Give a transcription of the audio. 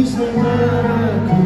Bisa meragukan.